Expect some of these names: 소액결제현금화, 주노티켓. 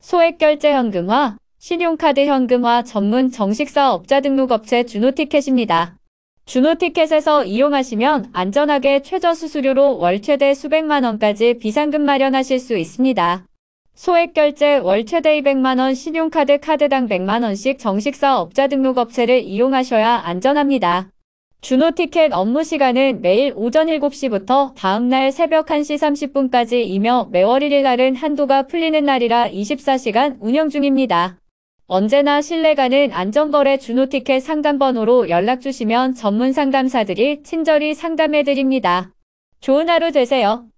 소액결제 현금화, 신용카드 현금화 전문 정식사업자 등록업체 주노티켓입니다. 주노티켓에서 이용하시면 안전하게 최저 수수료로 월 최대 수백만 원까지 비상금 마련하실 수 있습니다. 소액결제 월 최대 200만 원, 신용카드 카드당 100만 원씩 정식사업자 등록업체를 이용하셔야 안전합니다. 주노티켓 업무 시간은 매일 오전 7시부터 다음날 새벽 1시 30분까지이며 매월 1일 날은 한도가 풀리는 날이라 24시간 운영 중입니다. 언제나 신뢰가는 안전거래 주노티켓 상담번호로 연락주시면 전문 상담사들이 친절히 상담해드립니다. 좋은 하루 되세요.